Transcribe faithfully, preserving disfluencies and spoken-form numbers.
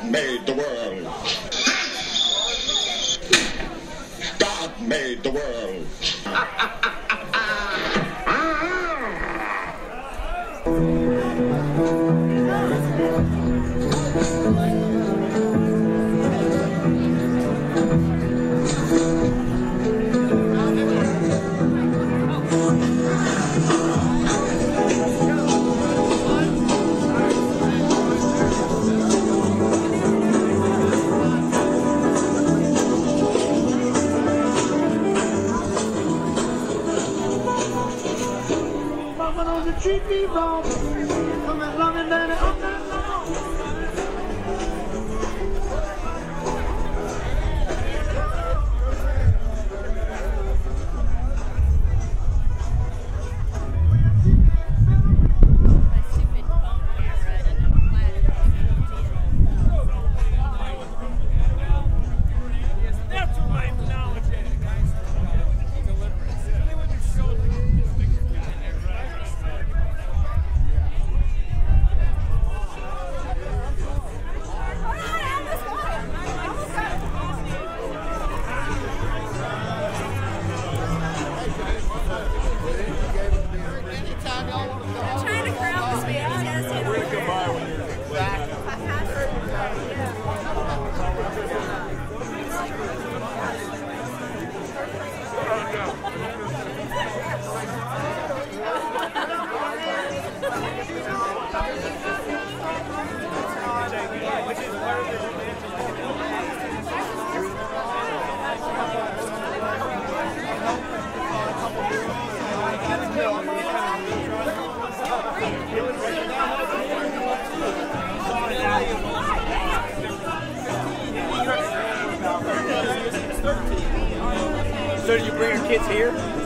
God made the world. God made the world. Treat me wrong. Come and love me, daddy, up that So did you bring your kids here?